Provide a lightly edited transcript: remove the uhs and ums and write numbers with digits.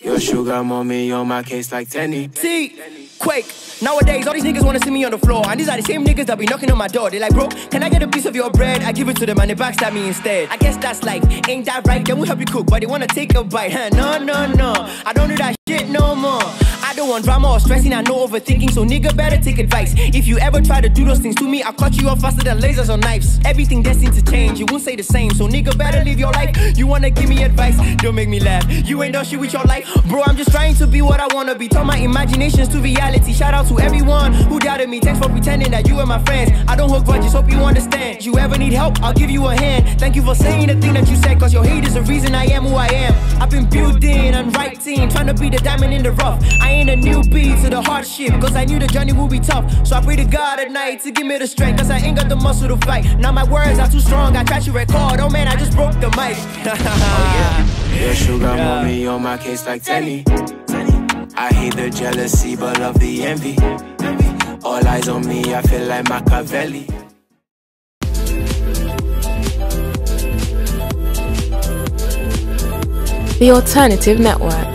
Your sugar mommy on my case like Tenny. See, Quake. Nowadays, all these niggas wanna see me on the floor, and these are the same niggas that be knocking on my door. They like, bro, can I get a piece of your bread? I give it to them and they backstab me instead. I guess that's like, ain't that right? Then we help you cook, but they wanna take a bite. Huh? No, no, no, I don't do that shit no more. I don't want drama or stressing and no overthinking, so nigga better take advice. If you ever try to do those things to me, I'll cut you off faster than lasers or knives. Everything destined to change, you won't say the same, so nigga better live your life. You wanna give me advice? Don't make me laugh. You ain't done shit with your life, bro. I'm just trying to be what I wanna be. Turn my imaginations to reality. Shout out to everyone who doubted me. Thanks for pretending that you were my friends. I don't hold grudges, hope you understand. If you ever need help, I'll give you a hand. Thank you for saying the thing that you said, cause your hate is the reason I am who I am. I've been building and writing, trying to be the diamond in the rough. I ain't a newbie to the hardship, cause I knew the journey would be tough. So I pray to God at night to give me the strength, cause I ain't got the muscle to fight. Now my words are too strong, I try to record. Oh man, I just broke the mic. Oh yeah. Your sugar mommy on my case like Tenny. I hate the jealousy, but love the envy. All eyes on me, I feel like Machiavelli. The Alternative Network.